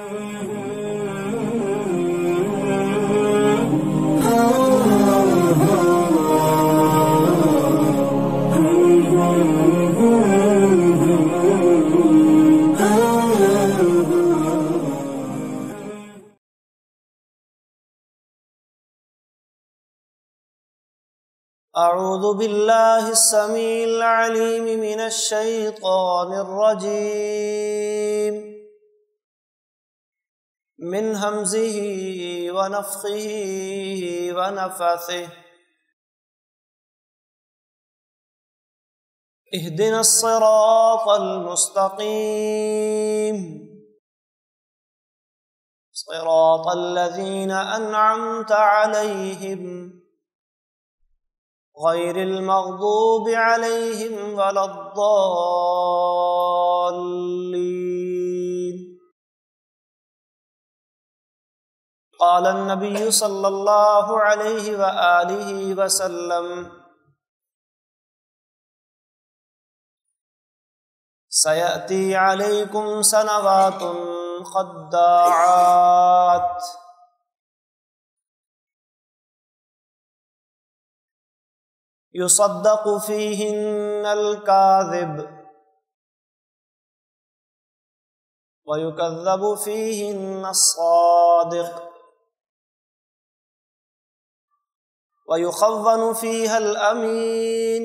أعوذ بالله السميع العليم من الشيطان الرجيم من همزه ونفخه ونفثه اهدنا الصراط المستقيم صراط الذين أنعمت عليهم غير المغضوب عليهم ولا الضالين. قال النبي صلى الله عليه وآله وسلم: سيأتي عليكم سنوات خداعات يصدق فيهن الكاذب ويكذب فيهن الصادق ويخون فيها الأمين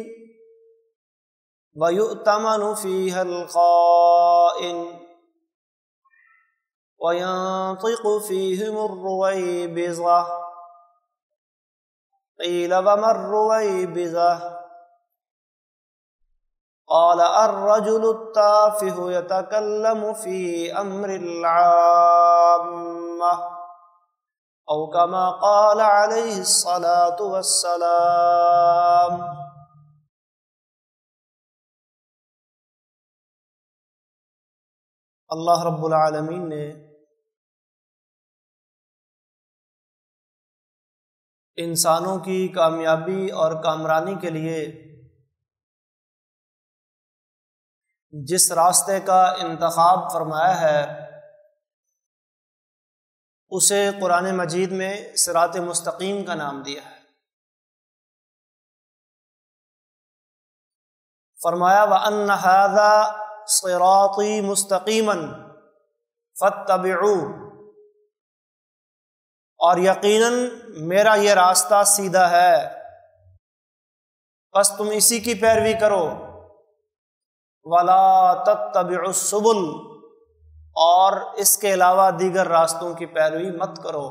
ويؤتمن فيها الخائن وينطق فيهم الرويبضة قيل وما الرويبضة؟ قال الرجل التافه يتكلم في أمر العامة أو كما قال عليه الصلاة والسلام. अल्लाह रब्बुल आलमीन ने इंसानों की कामयाबी और कामरानी के लिए जिस रास्ते का इंतखाब फरमाया है उसे कुरान मजीद में सिरात मुस्तकीम का नाम दिया है। फरमाया व अन्न हाज़ा सिराती मुस्तकीमन फत्तबिऊ, और यकीनन मेरा ये रास्ता सीधा है बस तुम इसी की पैरवी करो। वला तत्तबिउस सुबुल, और इसके अलावा दीगर रास्तों की पैरवी मत करो।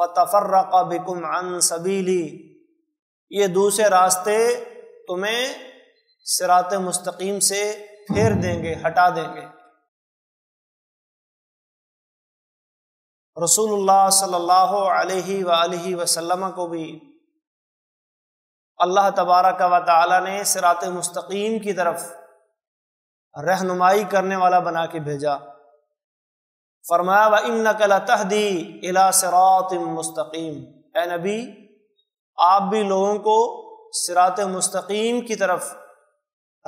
फतफर्रक बिकुम अन सबीली, ये दूसरे रास्ते तुम्हें सिरात मुस्तकीम से फेर देंगे, हटा देंगे। रसूलुल्लाह सल्लल्लाहु अलैहि वसल्लम को भी अल्लाह तबारक व तआला ने सिरात मुस्तकीम की तरफ रहनुमाई करने वाला बना के भेजा। फरमाया व इन्नका लतहदी इला सिरातिम मुस्तकीम, ऐ नबी आप भी लोगों को सिरात मुस्तकीम की तरफ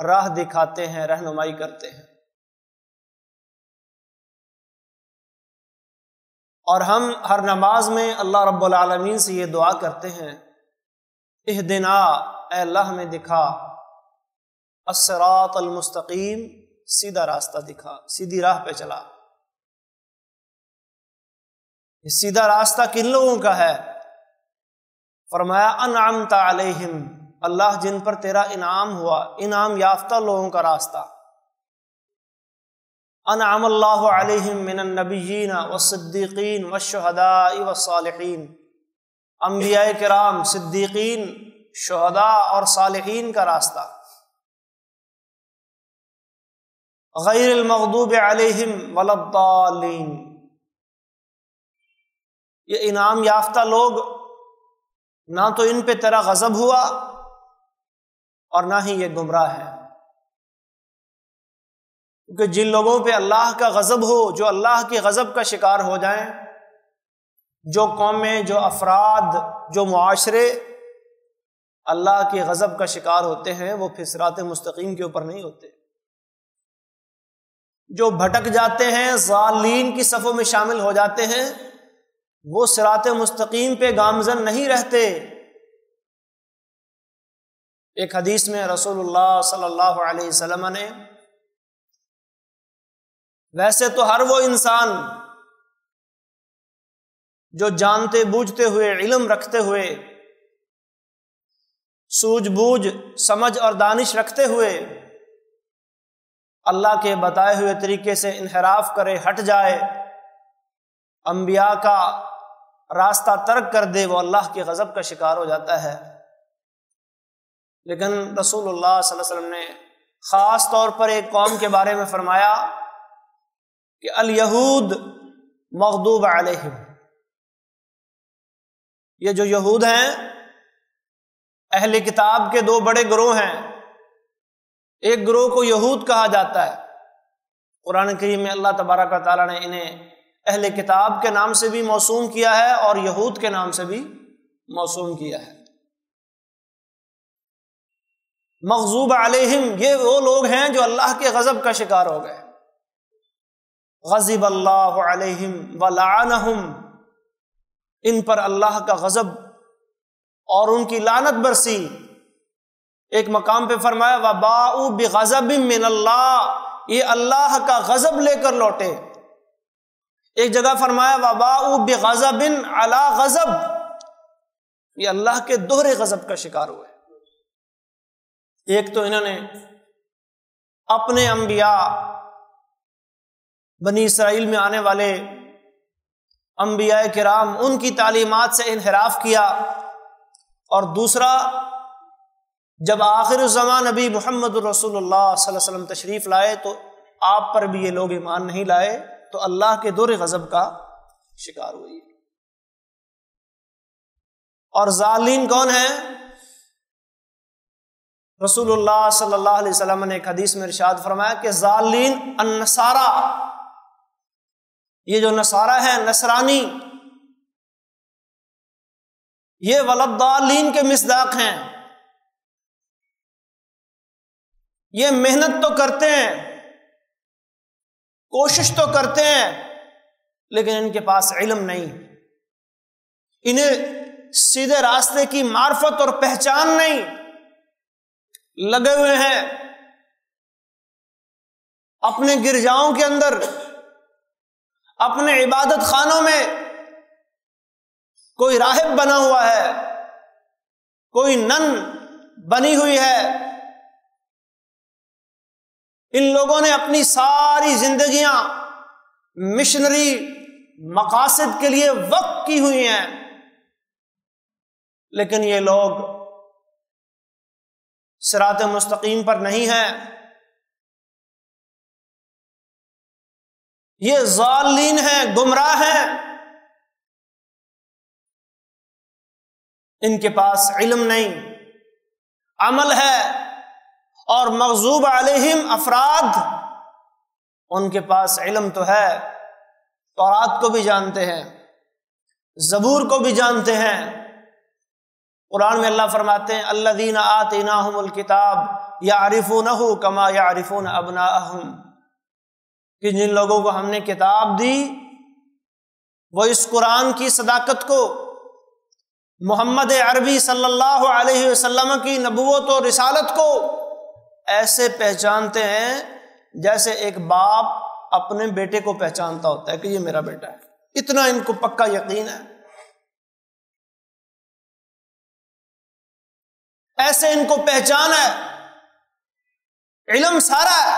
राह दिखाते हैं, रहनुमाई करते हैं। और हम हर नमाज में अल्लाह रब्बुल आलमीन से ये दुआ करते हैं: इहदिना, ऐ अल्लाह हमें दिखा, अस्सरात अलमुस्तकीम, सीधा रास्ता दिखा, सीधी राह पे चला। सीधा रास्ता किन लोगों का है? फरमाया अनअमता अलैहिम, अल्लाह जिन पर तेरा इनाम हुआ, इनाम याफ्ता लोगों का रास्ता। अनअम अल्लाहु अलैहिम मिनन नबिय्यीन वस्सिद्दीक़ीन वश्शुहदाई वस्सालिहीन, अंबियाए किराम, सिद्दीक़ीन, शुहदा और सालिहीन का रास्ता। गैरिल मग़दूबि अलैहिम वलद्दालीन, ये इनाम याफ्ता लोग ना तो इन पे तेरा गज़ब हुआ और ना ही ये गुमराह है। कि जिन लोगों पे अल्लाह का गज़ब हो, जो अल्लाह के गज़ब का शिकार हो जाएं, जो कौमें, जो अफराद, जो मुआशरे अल्लाह के गज़ब का शिकार होते हैं, वो फिर सिरात मुस्तकीम के ऊपर नहीं होते। जो भटक जाते हैं, ज़ालीन की सफ़ों में शामिल हो जाते हैं, वो सिरात मुस्तकीम पे गामजन नहीं रहते। एक हदीस में रसूलुल्लाह सल्लल्लाहु अलैहि वसल्लम ने, वैसे तो हर वो इंसान जो जानते बूझते हुए, इल्म रखते हुए, सूझबूझ, समझ और दानिश रखते हुए अल्लाह के बताए हुए तरीके से इन्हराफ करे, हट जाए, अंबिया का रास्ता तर्क कर दे, वो अल्लाह के गज़ब का शिकार हो जाता है। लेकिन रसूलुल्लाह सल्लल्लाहु अलैहि वसल्लम ने ख़ास तौर पर एक कौम के बारे में फरमाया कि अल-यहूद मग़दूब अलैहिम, ये जो यहूद हैं, अहले किताब के दो बड़े गिरोह हैं। एक गिरोह को यहूद कहा जाता है, कुरान करीम में अल्लाह तबारक व तआला ने इन्हें अहले किताब के नाम से भी मौसूम किया है और यहूद के नाम से भी मौसूम किया है। मग़ज़ूब अलैहिम, ये वो लोग हैं जो अल्लाह के गज़ब का शिकार हो गए। ग़ज़िबल्लाहु अलैहिम व लअनहुम, इन पर अल्लाह का गज़ब और उनकी लानत बरसी। एक मकाम पे फरमाया वबाउ बिग़ज़बिम मिनल्लाह, ये अल्लाह का गज़ब लेकर लौटे। एक जगह फरमाया वबाउ बिग़ज़बिन अला गज़ब, ये अल्लाह के दोहरे गज़ब का शिकार हुए। एक तो इन्होंने अपने अंबिया, बनी इसराइल में आने वाले अंबिया किराम, उनकी तालीमात से इन्हिराफ किया, और दूसरा जब आखिर ज़मान नबी मुहम्मद रसूलुल्लाह सल्लल्लाहु अलैहि वसल्लम तशरीफ़ लाए तो आप पर भी ये लोग ईमान नहीं लाए, तो अल्लाह के दौरे गज़ब का शिकार हुए। और ज़ालिम कौन है? रसूलुल्लाह सल्लल्लाहु अलैहि वसल्लम ने एक हदीस में इरशाद फरमाया कि ज़ालिम अन्नसारा, ये जो नसारा है, नसरानी, ये वलद्दालीन के मिस्दाक हैं। ये मेहनत तो करते हैं, कोशिश तो करते हैं, लेकिन इनके पास इल्म नहीं, इन्हें सीधे रास्ते की मार्फत और पहचान नहीं, लगे हुए हैं अपने गिरजाओं के अंदर, अपने इबादत खानों में। कोई राहिब बना हुआ है, कोई नन बनी हुई है। इन लोगों ने अपनी सारी जिंदगियां मिशनरी मकासद के लिए वक्फ की हुई हैं, लेकिन ये लोग सिरात मुस्तकीम पर नहीं हैं। ये ज़ालिन हैं, गुमराह हैं, इनके पास इल्म नहीं, अमल है। और मग़ज़ूब अलैहिम अफराद, उनके पास इल्म तो है, तौरात को भी जानते हैं, ज़बूर को भी जानते हैं। कुरान में अल्लाह फरमाते हैं अल्लज़ीना आतैनाहुमुल किताब यारिफूनहु कमा यारिफून अबनाअहुम, कि जिन लोगों को हमने किताब दी, वो इस कुरान की सदाकत को, मोहम्मद अरबी सल्लल्लाहु अलैहि वसल्लम की नबूवत और रिसालत को ऐसे पहचानते हैं जैसे एक बाप अपने बेटे को पहचानता होता है कि ये मेरा बेटा है। इतना इनको पक्का यकीन है, ऐसे इनको पहचान है, इल्म सारा है,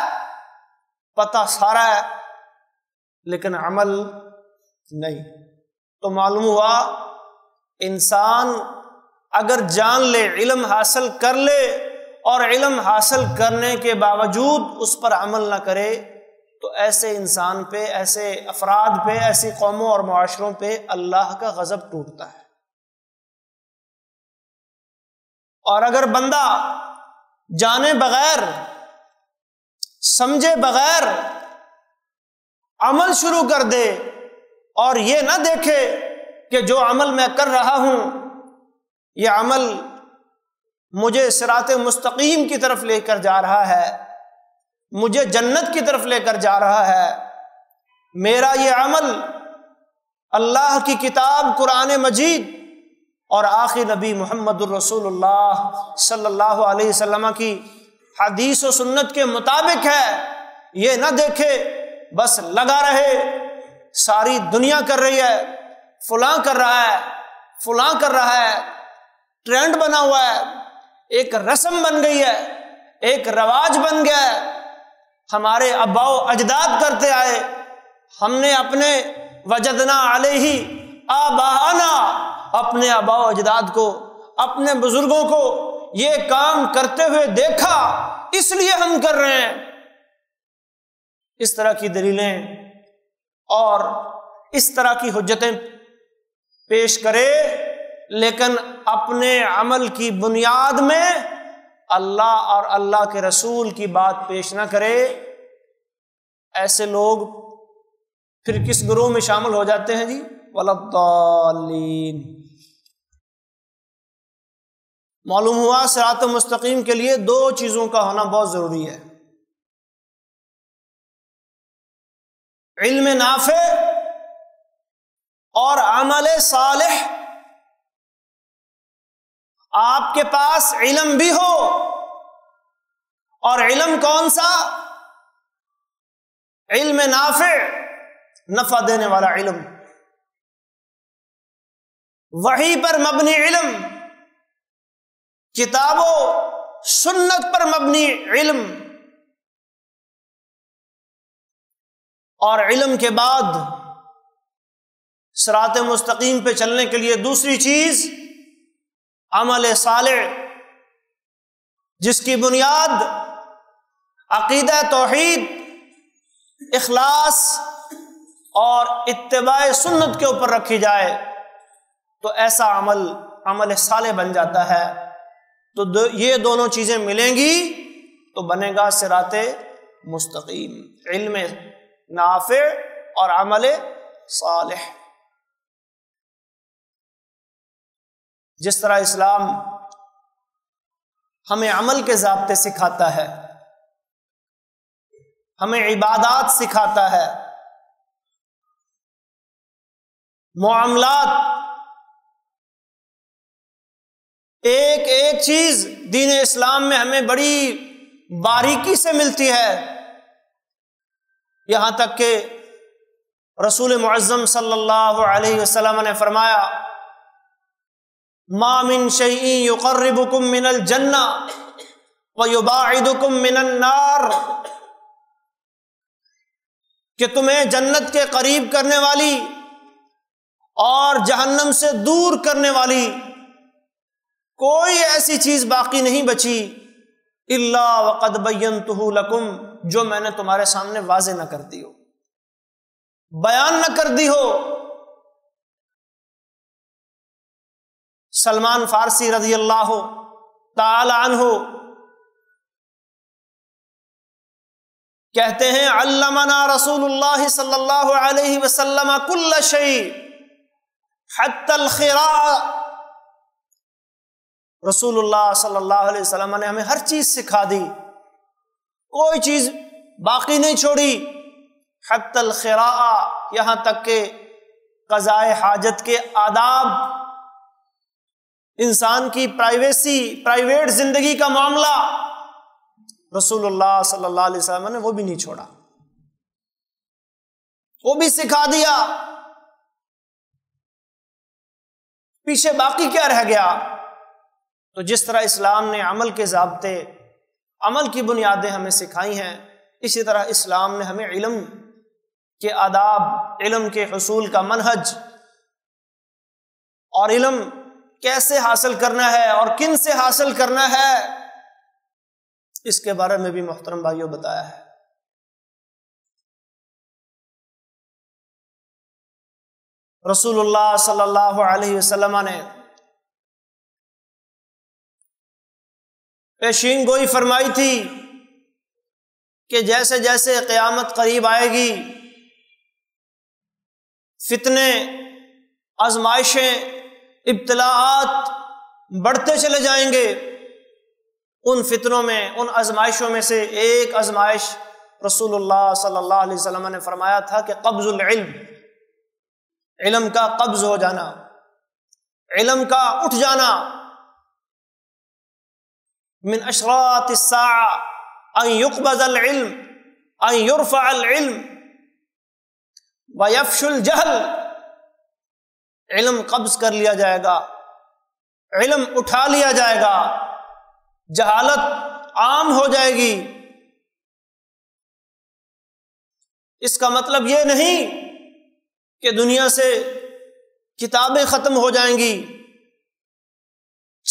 पता सारा है, लेकिन अमल नहीं। तो मालूम हुआ, इंसान अगर जान ले, इल्म हासिल कर ले, और इल्म हासिल करने के बावजूद उस पर अमल ना करे, तो ऐसे इंसान पे, ऐसे अफराद पे, ऐसी कौमों और मुआशरों पे अल्लाह का गज़ब टूटता है। और अगर बंदा जाने बगैर, समझे बगैर अमल शुरू कर दे और ये ना देखे कि जो अमल मैं कर रहा हूं यह अमल मुझे सिरात मुस्तकीम की तरफ लेकर जा रहा है, मुझे जन्नत की तरफ लेकर जा रहा है। मेरा ये अमल अल्लाह की किताब कुरान मजीद और आखिर नबी मुहम्मदुर रसूलुल्लाह सल्लल्लाहु अलैहि वसल्लम की हदीस और सुन्नत के मुताबिक है। ये ना देखे बस लगा रहे, सारी दुनिया कर रही है, फलां कर रहा है, फलां कर रहा है, ट्रेंड बना हुआ है, एक रस्म बन गई है, एक रवाज बन गया है, हमारे अब्बाओ अजदाद करते आए, हमने अपने वजदना अलैहि आबाना, अपने आबाओ अजदाद को, अपने बुजुर्गों को ये काम करते हुए देखा, इसलिए हम कर रहे हैं। इस तरह की दलीलें और इस तरह की हुज्जतें पेश करे, लेकिन अपने अमल की बुनियाद में अल्लाह और अल्लाह के रसूल की बात पेश ना करे। ऐसे लोग फिर किस गुरूह में शामिल हो जाते हैं जी? वलद्दालीन। मालूम हुआ सिरात मुस्तकीम के लिए दो चीज़ों का होना बहुत ज़रूरी है, इल्म नाफे और अमल सालेह। आपके पास इल्म भी हो, और इल्म कौन सा? इल्म नाफे, नफा देने वाला इल्म, वही पर मबनी इल्म, किताबों सुन्नत पर मबनी इल्म। और इल्म के बाद सिरात मुस्तकीम पे चलने के लिए दूसरी चीज अमल सालेह, जिसकी बुनियाद अकीदा, तौहीद, इखलास और इत्तिबाए सुन्नत के ऊपर रखी जाए, तो ऐसा अमल अमल साले बन जाता है। तो ये दोनों चीज़ें मिलेंगी तो बनेगा सिराते मुस्तकीम, इल्म नाफे और अमल सालेह। जिस तरह इस्लाम हमें अमल के ज़ाब्ते सिखाता है, हमें इबादात सिखाता है, मुआमलात, एक एक चीज दीन इस्लाम में हमें बड़ी बारीकी से मिलती है। यहां तक के रसूल मुअज्जम सल्लल्लाहु अलैहि वसल्लम ने फरमाया, मा मिन शैइन युकर्रिबुकुम मिनल जन्ना व युबाइदुकुम मिनन नार, कि तुम्हें जन्नत के करीब करने वाली और जहन्नम से दूर करने वाली कोई ऐसी चीज बाकी नहीं बची, इल्ला वक़द बय्यन्तुहु लकुम, जो मैंने तुम्हारे सामने वाज़े न कर दी हो, बयान न कर दी हो। सलमान फारसी रज़ियल्लाहु ताला अन्हु कहते हैं, अल्लमना रसूलुल्लाह सल्लल्लाहु अलैहि वसल्लम कुल्ल शै हत्ता अल-खिरा, रसूलुल्लाह सल्लल्लाहु अलैहि वसल्लम ने हमें हर चीज़ सिखा दी, कोई चीज़ बाकी नहीं छोड़ी, हत्तल खिरा, यहाँ तक के क़ज़ाए हाजत के आदाब, इंसान की प्राइवेसी, प्राइवेट ज़िंदगी का मामला, रसूलुल्लाह सल्लल्लाहु अलैहि वसल्लम ने वो भी नहीं छोड़ा, वो भी सिखा दिया। पीछे बाकी क्या रह गया? तो जिस तरह इस्लाम ने अमल के ज़ाब्ते, अमल की बुनियादें हमें सिखाई हैं, इसी तरह इस्लाम ने हमें इल्म के आदाब, इल्म के हुसूल का मनहज और इल्म कैसे हासिल करना है और किन से हासिल करना है, इसके बारे में भी मोहतरम भाइयों बताया है। रसूलुल्लाह सल्लल्लाहु अलैहि वसल्लम ने पेशीन गोई फरमाई थी कि जैसे जैसे क़यामत करीब आएगी, फितने, आजमाइशें, इब्तिलाआत बढ़ते चले जाएंगे, उन फितनों में, उन आजमाइशों में से एक आजमाइश रसूलुल्लाह सल्लल्लाहु अलैहि वसल्लम ने फरमाया था कि कब्ज़ुल इल्म, इल्म का कब्ज हो जाना, इल्म का उठ जाना। मिन अशरात अस्साअ अन युक़बज़ल इल्म अन युरफ़अल इल्म व यफ़शुल जहल। इल्म कब्ज कर लिया जाएगा, इल्म उठा लिया जाएगा, जहालत आम हो जाएगी। इसका मतलब यह नहीं कि दुनिया से किताबें खत्म हो जाएंगी,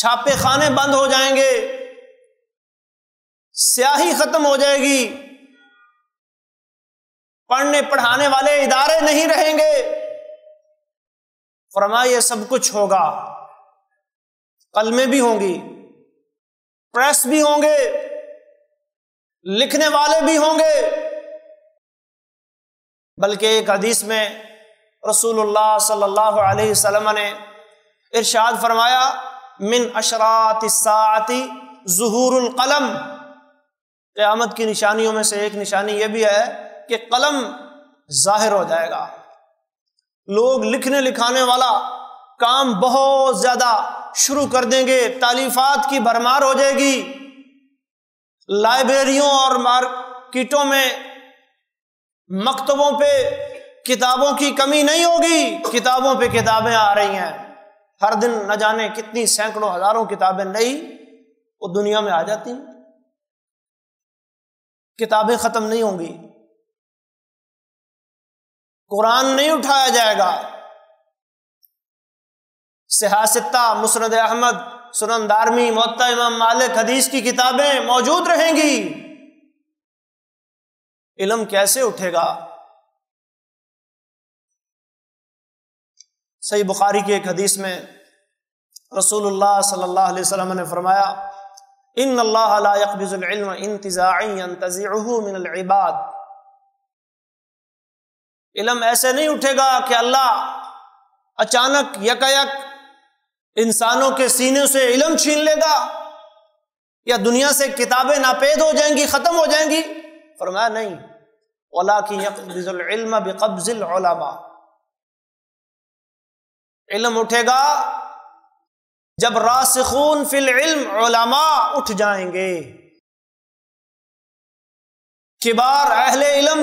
छापे खाने बंद हो जाएंगे, स्याही खत्म हो जाएगी, पढ़ने पढ़ाने वाले इदारे नहीं रहेंगे। फरमाया सब कुछ होगा, कलमें भी होंगी, प्रेस भी होंगे, लिखने वाले भी होंगे। बल्कि एक हदीस में रसूलुल्लाह सल्लल्लाहु अलैहि वसल्लम ने इरशाद फरमाया, मिन अशरात अस्साअति ज़ुहूरुल कलम। क़यामत की निशानियों में से एक निशानी यह भी है कि कलम जाहिर हो जाएगा। लोग लिखने लिखाने वाला काम बहुत ज्यादा शुरू कर देंगे, तालीफात की भरमार हो जाएगी, लाइब्रेरियों और मार्केटों में, मकतबों पे किताबों की कमी नहीं होगी, किताबों पे किताबें आ रही हैं। हर दिन न जाने कितनी सैकड़ों हजारों किताबें नई वो दुनिया में आ जाती हैं। किताबें खत्म नहीं होंगी, कुरान नहीं उठाया जाएगा। सिहासित्ता, मुस्नद अहमद, सुनन दारमी, मुत्ता इमाम मालिक, हदीस की किताबें मौजूद रहेंगी। इल्म कैसे उठेगा? सही बुखारी की एक हदीस में रसूलुल्लाह सल्लल्लाहु अलैहि वसल्लम ने फरमाया, इन्ना अल्लाह ला यक़बिज़ुल इल्म इंतिज़ाअन यंतज़िअहु मिनल इबाद। इल्म ऐसे नहीं उठेगा कि अल्लाह अचानक यकायक इंसानों के सीने से इल्म छीन लेगा या दुनिया से किताबें नापेद हो जाएंगी, खत्म हो जाएंगी। फरमाया नहीं, वलाकिन यक़ब्ज़ुल इल्म बिक़ब्ज़िल उलमा। इल्म उठेगा जब रासिखून फिल इल्म उलमा उठ जाएंगे, किबार अहले इल्म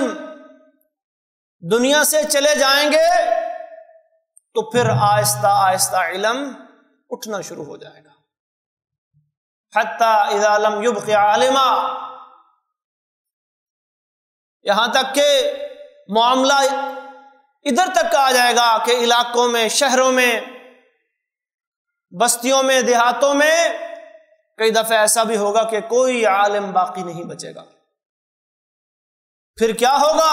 दुनिया से चले जाएंगे, तो फिर आहिस्ता आहिस्ता इल्म उठना शुरू हो जाएगा। हत्ता इज़ा लम युबक़ि आलिमा, यहां तक के मामला इधर तक आ जाएगा कि इलाकों में, शहरों में, बस्तियों में, देहातों में कई दफे ऐसा भी होगा कि कोई आलिम बाकी नहीं बचेगा। फिर क्या होगा?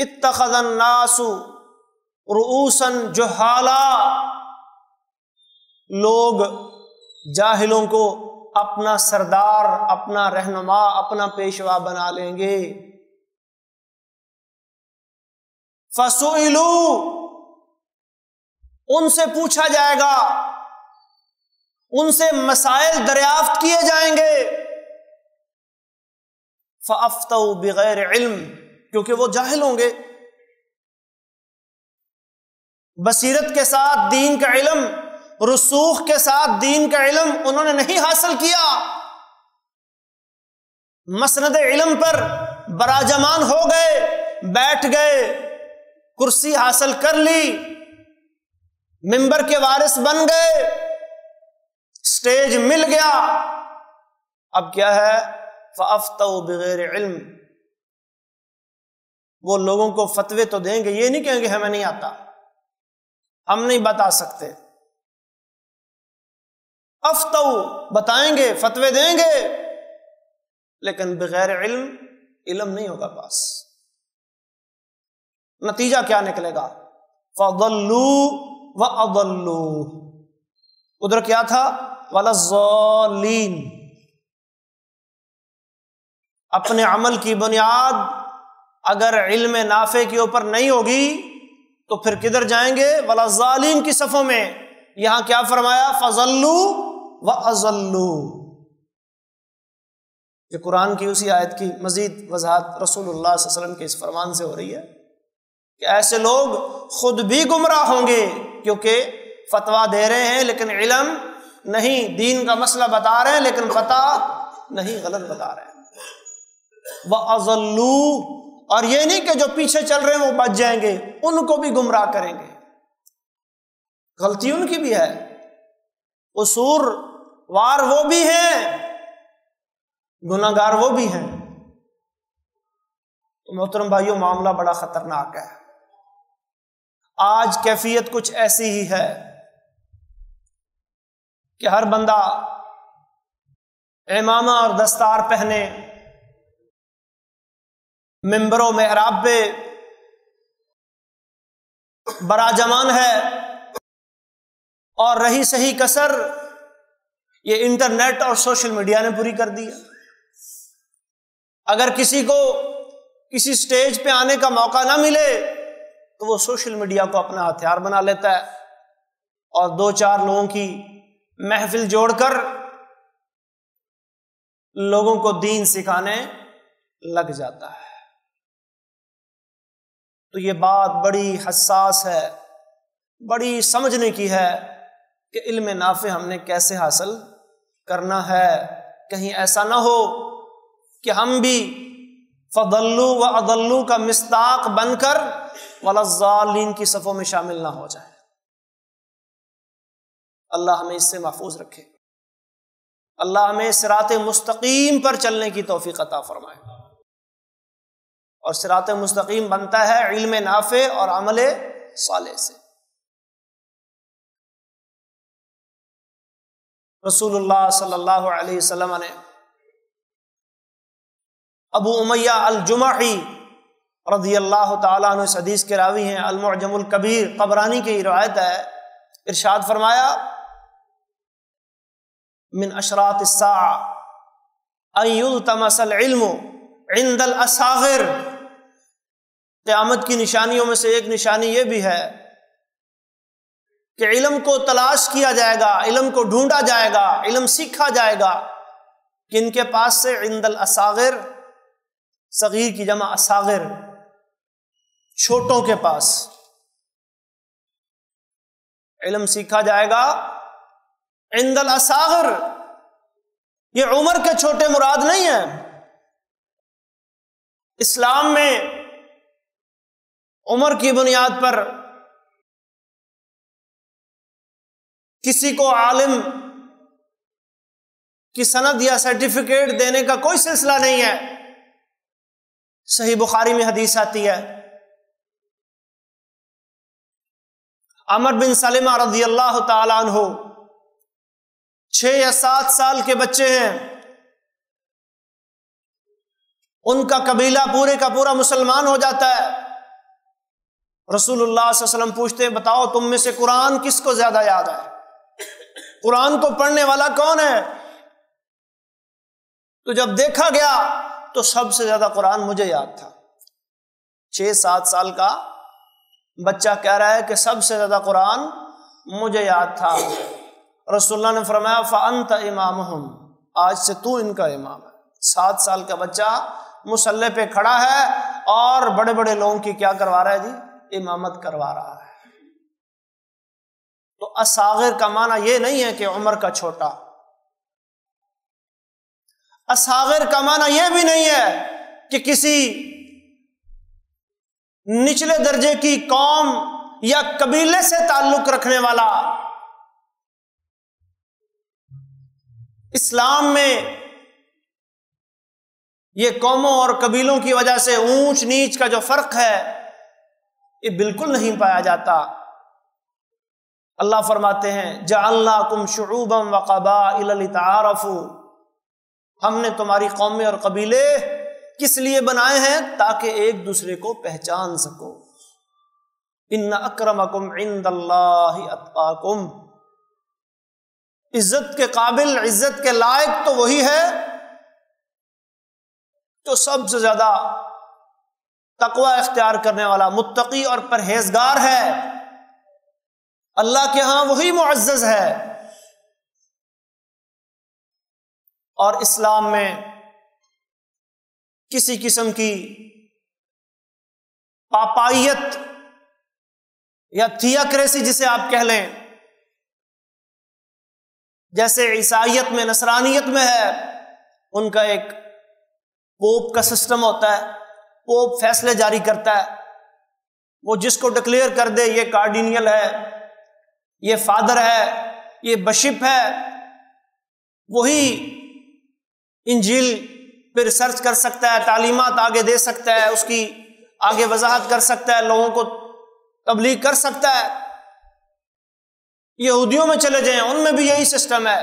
इत्तख़ज़न नासु रुऊसन जुहाला, लोग जाहिलों को अपना सरदार, अपना रहनुमा, अपना पेशवा बना लेंगे। फसुइलू, उनसे पूछा जाएगा, उनसे मसाइल दरियाफ्त किए जाएंगे। फ़अफ़्तऊ बग़ैर इल्म, क्योंकि वो जाहिल होंगे। बसीरत के साथ दीन का इल्म, रुसूख के साथ दीन का इल्म उन्होंने नहीं हासिल किया, मसनद इल्म पर बराजमान हो गए, बैठ गए, कुर्सी हासिल कर ली, मिंबर के वारिस बन गए, स्टेज मिल गया। अब क्या है? फ़अफ़्तऊ बग़ैर इल्म, वो लोगों को फतवे तो देंगे, ये नहीं कहेंगे हमें नहीं आता, हम नहीं बता सकते। अफ्तऊ बताएंगे, फतवे देंगे, लेकिन बगैर इल्म इल्म नहीं होगा पास। नतीजा क्या निकलेगा? फदल्लू व अदल्लू। उधर क्या था? वलज़ालीन, अपने अमल की बुनियाद अगर इल्म नाफे के ऊपर नहीं होगी तो फिर किधर जाएंगे? वला जालिम की सफ़ों में। यहां क्या फरमाया? फज़ल्लू व अज़ल्लू। ये कुरान की उसी आयत की मजीद वजाहत रसूलुल्लाह सल्लल्लाहु अलैहि वसल्लम के इस फरमान से हो रही है कि ऐसे लोग खुद भी गुमराह होंगे क्योंकि फतवा दे रहे हैं लेकिन इलम नहीं, दीन का मसला बता रहे हैं लेकिन पता नहीं, गलत बता रहे हैं। व अज़ल्लू, और ये नहीं कि जो पीछे चल रहे हैं वो बच जाएंगे, उनको भी गुमराह करेंगे। गलती उनकी भी है, उसूर वार वो भी है, गुनाहगार वो भी हैं। तो मोहतरम भाइयों, मामला बड़ा खतरनाक है। आज कैफियत कुछ ऐसी ही है कि हर बंदा इमामा और दस्तार पहने मिंबरों मेहराब पे बराजमान है, और रही सही कसर ये इंटरनेट और सोशल मीडिया ने पूरी कर दी है। अगर किसी को किसी स्टेज पे आने का मौका ना मिले तो वो सोशल मीडिया को अपना हथियार बना लेता है और दो चार लोगों की महफिल जोड़कर लोगों को दीन सिखाने लग जाता है। तो ये बात बड़ी हसास है, बड़ी समझने की है कि इल्म नाफे हमने कैसे हासिल करना है। कहीं ऐसा ना हो कि हम भी फदल्लू व अदल्लू का मिस्ताक बनकर वलज़ालीन की सफ़ों में शामिल ना हो जाए। अल्लाह हमें इससे महफूज रखे, अल्लाह हमें सिराते मुस्तकीम पर चलने की तौफीक अता फरमाए। और सिराते मुस्तकीम बनता है इल्म नाफे और अमले साले से। रसूलुल्लाह सल्लल्लाहु अलैहि वसल्लम ने अबू उमैया अल-जुमाही रज़ियल्लाहु ताला अन्हु इस हदीस के रावी हैं, अल-मुअजमुल कबीर तबरानी की रिवायत है, इरशाद फरमाया मिन अशरात अस्साअ अन युल्तमसल इल्मु इंदल असागिर। क़यामत की निशानियों में से एक निशानी ये भी है कि इल्म को तलाश किया जाएगा, इल्म को ढूंढा जाएगा, इल्म सीखा जाएगा किनके पास से, इंदल असागिर, सगीर की जमा असागिर, छोटों के पास इल्म सीखा जाएगा। इंदल असागिर ये उम्र के छोटे मुराद नहीं है। इस्लाम में उम्र की बुनियाद पर किसी को आलिम की सनद या सर्टिफिकेट देने का कोई सिलसिला नहीं है। सही बुखारी में हदीस आती है, अमर बिन सलमा रज़ियल्लाहु ताला अन्हु 6 या 7 साल के बच्चे हैं, उनका कबीला पूरे का पूरा मुसलमान हो जाता है। रसूलुल्लाह सल्लल्लाहु अलैहि वसल्लम पूछते हैं, बताओ तुम में से कुरान किसको ज्यादा याद है, कुरान को पढ़ने वाला कौन है? तो जब देखा गया तो सबसे ज्यादा कुरान मुझे याद था। 6-7 साल का बच्चा कह रहा है कि सबसे ज्यादा कुरान मुझे याद था। रसूलुल्लाह ने फरमाया फ़अंत इमामुहुम, आज से तू इनका इमाम है। 7 साल का बच्चा मुसल्ले पे खड़ा है और बड़े बड़े लोगों की क्या करवा रहा है जी, इमामत करवा रहा है। तो असागिर का माना यह नहीं है कि उम्र का छोटा, असागिर का माना यह भी नहीं है कि किसी निचले दर्जे की कौम या कबीले से ताल्लुक रखने वाला। इस्लाम में यह कौमों और कबीलों की वजह से ऊंच नीच का जो फर्क है ये बिल्कुल नहीं पाया जाता। अल्लाह फरमाते हैं जअल्नाकुम शुऊबम व कबाइल लिताअरफू, हमने तुम्हारी कौमें और कबीले किस लिए बनाए हैं ताकि एक दूसरे को पहचान सको। इन्ना अक्रमकुम इंदल्लाहि अत्काकुम, इज्जत के काबिल, इज्जत के लायक तो वही है जो सबसे ज्यादा तकवा इख्तियार करने वाला, मुत्तकी और परहेजगार है। अल्लाह के यहाँ वही मुअज़्ज़ज़ है। और इस्लाम में किसी किस्म की पापायत या थियोक्रेसी जिसे आप कह लें, जैसे ईसाईयत में, नसरानियत में है, उनका एक पोप का सिस्टम होता है। पोप फैसले जारी करता है, वो जिसको डिक्लेयर कर दे ये कार्डिनल है, ये फादर है, ये बशिप है, वही इंजील पे रिसर्च कर सकता है, तालीमात आगे दे सकता है, उसकी आगे वजाहत कर सकता है, लोगों को तबलीग कर सकता है। यहूदियों में चले जाएं, उनमें भी यही सिस्टम है।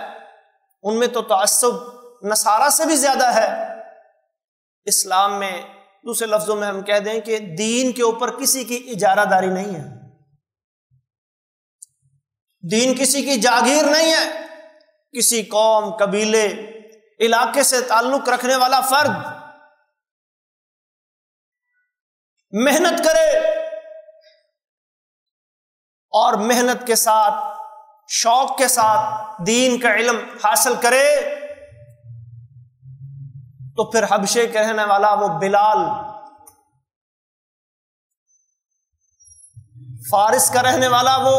उनमें तो तअस्सुब नसारा से भी ज्यादा है। इस्लाम में दूसरे लफ्जों में हम कह दें कि दीन के ऊपर किसी की इजारादारी नहीं है, दीन किसी की जागीर नहीं है। किसी कौम, कबीले, इलाके से ताल्लुक रखने वाला फर्द मेहनत करे और मेहनत के साथ, शौक के साथ दीन का इल्म हासिल करे, तो फिर हबशे के रहने वाला वो बिलाल, फारिस का रहने वाला वो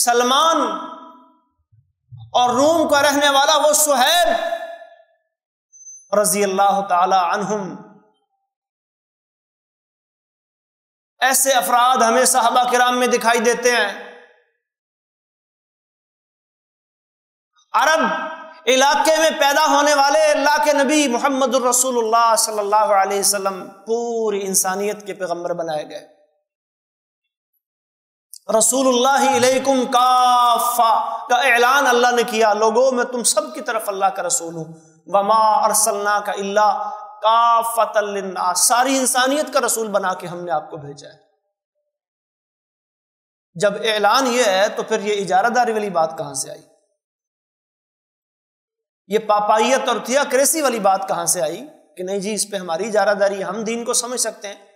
सलमान और रूम का रहने वाला वो सुहैब रजी अल्लाह ताला अन्हुम, ऐसे अफराद हमें सहाबा किराम में दिखाई देते हैं। अरब इलाके में पैदा होने वाले अल्लाह के नबी मोहम्मद रसूलुल्लाह सल्लल्लाहु अलैहि वसल्लम पूरी इंसानियत के पैगंबर बनाए गए। रसूलुल्लाह अलैकुम काफ़ा का ऐलान अल्लाह ने किया, लोगों में तुम सब की तरफ अल्लाह का रसूल हूं। वमा अरसलनाका इल्ला काफ़तल लिन्नास, सारी इंसानियत का रसूल बना के हमने आपको भेजा है। जब ऐलान ये है तो फिर ये इजारादारी वाली बात कहां से आई, ये पापायत और थियोक्रेसी वाली बात कहां से आई कि नहीं जी इस पे हमारी इजारादारी, हम दीन को समझ सकते हैं।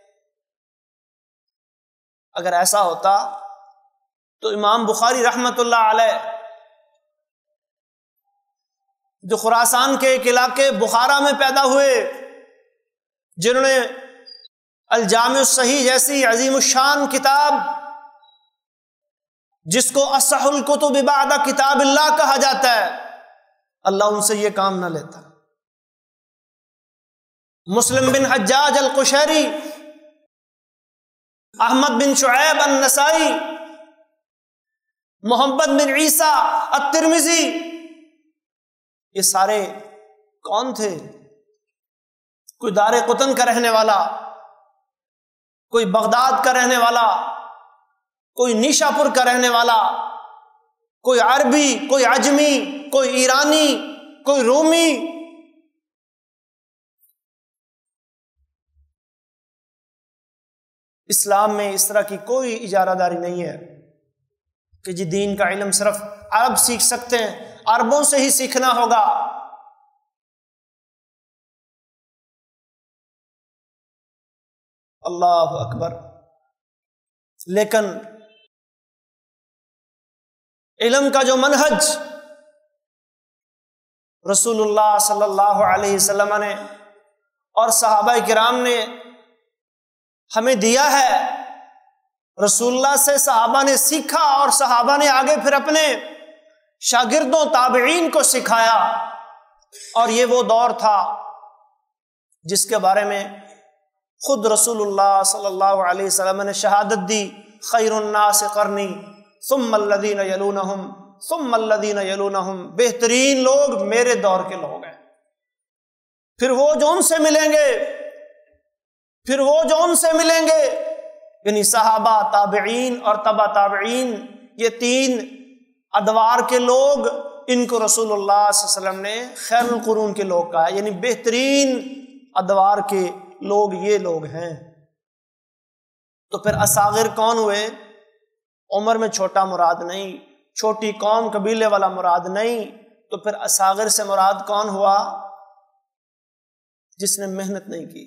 अगर ऐसा होता तो इमाम बुखारी रहमतुल्लाह अलैह, जो खुरासान के एक इलाके बुखारा में पैदा हुए, जिन्होंने अल-जामिउस सही जैसी अजीमुशान किताब, जिसको असहुल कुतुब बाद किताबिल्लाह कहा जाता है, अल्लाह उनसे ये काम ना लेता। मुस्लिम बिन हज्जाज अल-कुशैरी, अहमद बिन शुएब अन-नसाई, मोहम्मद बिन ईसा अत-तिरमिजी, ये सारे कौन थे? कोई दारे कुतन का रहने वाला, कोई बगदाद का रहने वाला, कोई निशापुर का रहने वाला, कोई अरबी, कोई अजमी, कोई ईरानी, कोई रोमी। इस्लाम में इस तरह की कोई इजारादारी नहीं है कि जी दीन का इल्म सिर्फ अरब सीख सकते हैं, अरबों से ही सीखना होगा। अल्लाह अकबर। लेकिन इल्म का जो मनहज रसूलुल्लाह सल्लल्लाहु अलैहि वसल्लम ने और सहाबाए किराम ने हमें दिया है, रसूलुल्लाह से सहाबा ने सीखा और सहाबा ने आगे फिर अपने शागिर्दों, ताबईन को सिखाया। और ये वो दौर था जिसके बारे में खुद रसूलुल्लाह सल्लल्लाहु अलैहि वसल्लम ने शहादत दी, खैरुन नास करनी सुम्मल्लज़ीन यलूनहुम सुम्मल्लज़ीन यलूनहुम, बेहतरीन लोग मेरे दौर के लोग हैं, फिर वो जो उनसे मिलेंगे, फिर वो जो उनसे मिलेंगे। यानी सहाबा, ताबईन और तबा ताबईन, ये तीन अदवार के लोग, इनको रसूलुल्लाह सल्लल्लाहु अलैहि वसल्लम ने खैरुल कुरून के लोग कहा, यानी बेहतरीन अदवार के लोग ये लोग हैं। तो फिर असागिर कौन हुए? उम्र में छोटा मुराद नहीं, छोटी कौम, कबीले वाला मुराद नहीं, तो फिर असागिर से मुराद कौन हुआ? जिसने मेहनत नहीं की,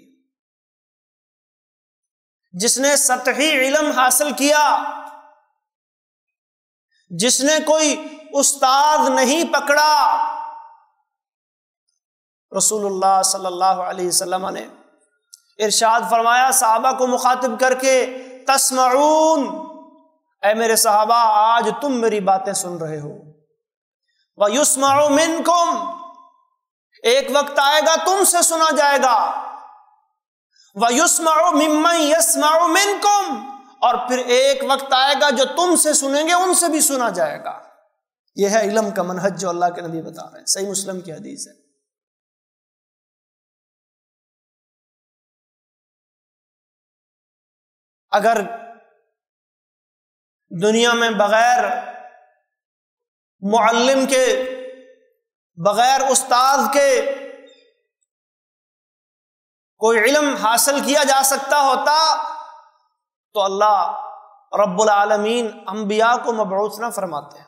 जिसने सतही इल्म हासिल किया, जिसने कोई उस्ताद नहीं पकड़ा, रसूलुल्लाह सल्लल्लाहु अलैहि वसल्लम ने इरशाद फरमाया सहाबा को मुखातिब करके, तस्मऊन, ऐ मेरे सहाबा आज तुम मेरी बातें सुन रहे हो। व युस्मऊ मिनकुम, एक वक्त आएगा तुमसे सुना जाएगा। व युस्मऊ मिम्मन यस्मऊ मिनकुम, और फिर एक वक्त आएगा जो तुमसे सुनेंगे उनसे भी सुना जाएगा। यह है इल्म का मनहज जो अल्लाह के नबी बता रहे हैं। सही मुस्लिम की हदीस है। अगर दुनिया में बगैर मुअल्लिम के, बगैर उस्ताद के कोई इल्म हासिल किया जा सकता होता तो अल्लाह रब्बुल आलमीन अंबिया को मबऊस ना फरमाते हैं।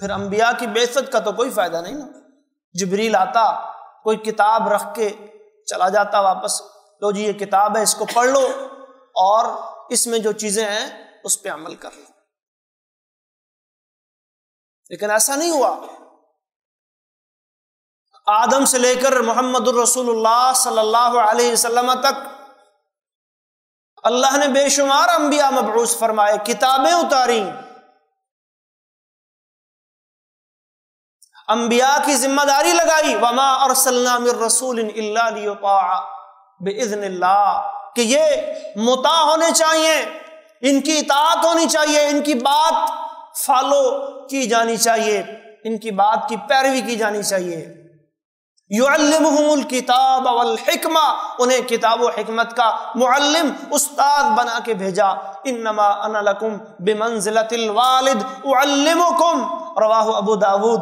फिर अंबिया की बेइज्जत का तो कोई फायदा नहीं ना। जिब्रील आता, कोई किताब रख के चला जाता वापस, लो जी ये किताब है, इसको पढ़ लो और इसमें जो चीजें हैं उस पर अमल कर लो। लेकिन ऐसा नहीं हुआ। आदम से लेकर मुहम्मदुर रसूलुल्लाह सल्लल्लाहु अलैहि वसल्लम तक अल्लाह ने बेशुमार अंबिया मबऊस फरमाए, किताबें उतारी। अंबिया की जिम्मेदारी लगाई, वमा अरसलना मिर रसूलिन इल्ला लियुताअ बिइज़्निल्लाह, कि ये मुता होने चाहिए, इनकी इताअत होनी चाहिए, इनकी बात फॉलो की जानी चाहिए, इनकी बात की पैरवी की जानी चाहिए। युअल्लिमुहुमुल किताब वल हिक्मा, उन्हें किताब और हिकमत का मुअल्लिम उस्ताद बना के भेजा। इन्नमा अना लकुम बिमंज़िलतिल वालिद उअल्लिमुकुम, रवाहु अबू दाऊद।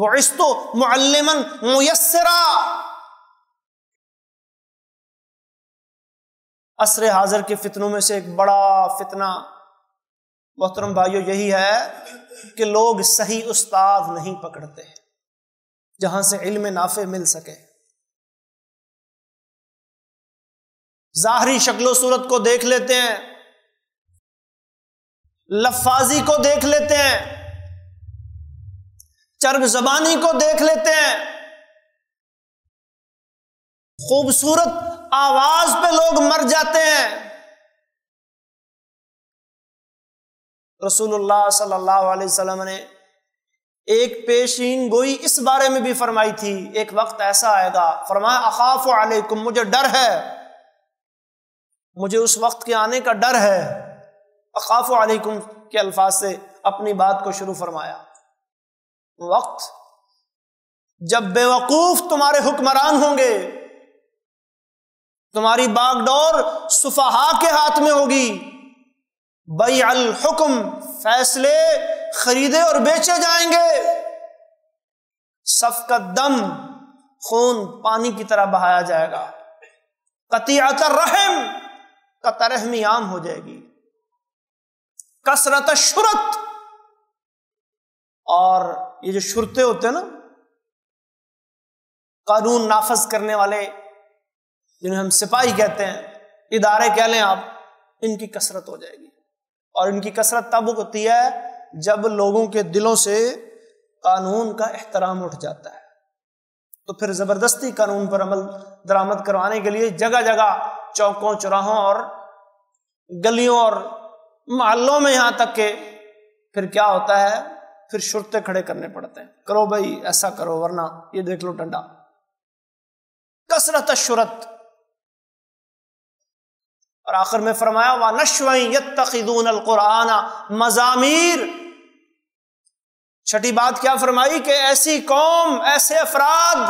बुइस्तो मुअल्लिमन मुयस्सरा, असरे हाजर के फितनों में से एक बड़ा फितना मोहतरम भाइयों यही है कि लोग सही उस्ताद नहीं पकड़ते जहां से इल्म नाफे मिल सके। जाहरी शक्लो सूरत को देख लेते हैं, लफ्फाजी को देख लेते हैं, चर्ब ज़बानी को देख लेते हैं, खूबसूरत आवाज पे लोग मर जाते हैं। रसूलुल्लाह सल्लल्लाहु अलैहि वसल्लम ने एक पेशीन गोई इस बारे में भी फरमाई थी, एक वक्त ऐसा आएगा, फरमाया अखाफु अलैकुम, मुझे डर है, मुझे उस वक्त के आने का डर है। अखाफु अलैकुम के अल्फाज से अपनी बात को शुरू फरमाया। वक्त जब बेवकूफ तुम्हारे हुक्मरान होंगे, तुम्हारी बागडोर सुफहा के हाथ में होगी। बई अल हुक्म, फैसले खरीदे और बेचे जाएंगे। सफ का दम, खून पानी की तरह बहाया जाएगा। कतिअत रहम, कतरहमी आम हो जाएगी। कसरत शुरत, और ये जो शुरते होते हैं ना, कानून नाफज करने वाले जिन्हें हम सिपाही कहते हैं, इदारे कह लें आप, इनकी कसरत हो जाएगी। और इनकी कसरत तब होती है जब लोगों के दिलों से कानून का एहतराम उठ जाता है। तो फिर जबरदस्ती कानून पर अमल दरामद करवाने के लिए जगह जगह, चौकों चौराहों और गलियों और मोहल्लों में, यहां तक के फिर क्या होता है, फिर शुरते खड़े करने पड़ते हैं, करो भाई ऐसा करो वरना ये देख लो डंडा। कसरत शुरत। और आखिर में फरमाया वा नश्वई यत्तखिदून अल कुरान मजामीर। छठी बात क्या फरमाई कि ऐसी कौम, ऐसे अफराद,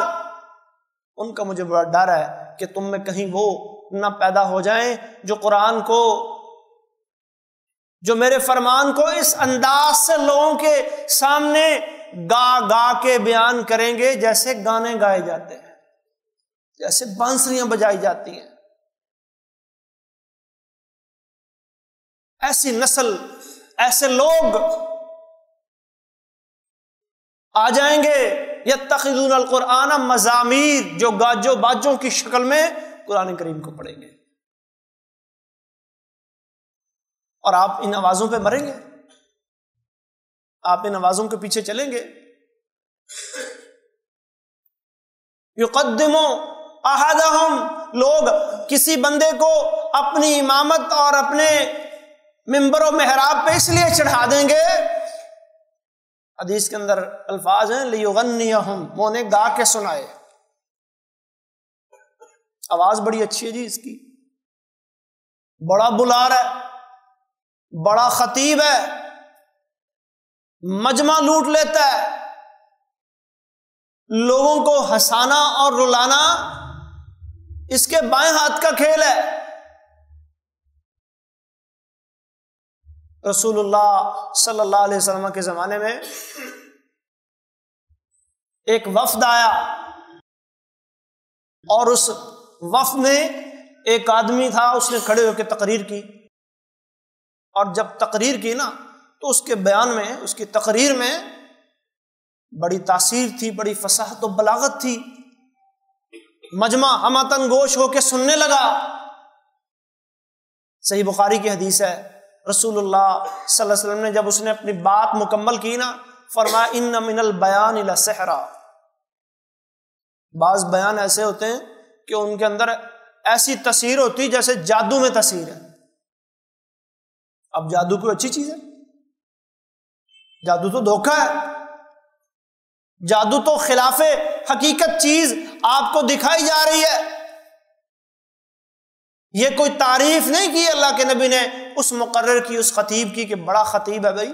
उनका मुझे बड़ा डर है कि तुम में कहीं वो ना पैदा हो जाएं जो कुरान को, जो मेरे फरमान को इस अंदाज से लोगों के सामने गा गा के बयान करेंगे जैसे गाने गाए जाते हैं, जैसे बांसुरियां बजाई जाती हैं। ऐसी नस्ल, ऐसे लोग आ जाएंगे। यत्तखिदून अल कुरान मज़ामीर, जो गाजो बाजों की शक्ल में कुरान करीम को पढ़ेंगे। और आप इन आवाजों पे मरेंगे, आपने नवाजों के पीछे चलेंगे। युक़द्दिमू अहदहुम, लोग किसी बंदे को अपनी इमामत और अपने मिंबर व मेहराब पे इसलिए चढ़ा देंगे, हदीस के अंदर अल्फाज हैं लियुग़न्नियहुम, उन्हें गा के सुनाए। आवाज बड़ी अच्छी है जी इसकी, बड़ा बुलार है, बड़ा खतीब है, मजमा लूट लेता है, लोगों को हंसाना और रुलाना इसके बाएं हाथ का खेल है। रसूलुल्लाह सल्लल्लाहु अलैहि वसल्लम के जमाने में एक वफ्द आया और उस वफ्द में एक आदमी था, उसने खड़े होकर तकरीर की, और जब तकरीर की ना तो उसके बयान में, उसकी तकरीर में बड़ी तासीर थी, बड़ी फसाहत और बलागत थी। मजमा हमातन गोश होके सुनने लगा। सही बुखारी की हदीस है, रसूलुल्लाह सल्लल्लाहु अलैहि वसल्लम ने जब उसने अपनी बात मुकम्मल की ना, फरमाया इन्ना मिनल बयान इला सहरा, बाज बयान ऐसे होते हैं कि उनके अंदर ऐसी तस्वीर होती जैसे जादू में तस्वीर है। अब जादू कोई अच्छी चीज है? जादू तो धोखा है, जादू तो खिलाफे हकीकत चीज आपको दिखाई जा रही है। यह कोई तारीफ नहीं की अल्लाह के नबी ने उस मुकर्रर की, उस खतीब की कि बड़ा खतीब है भाई,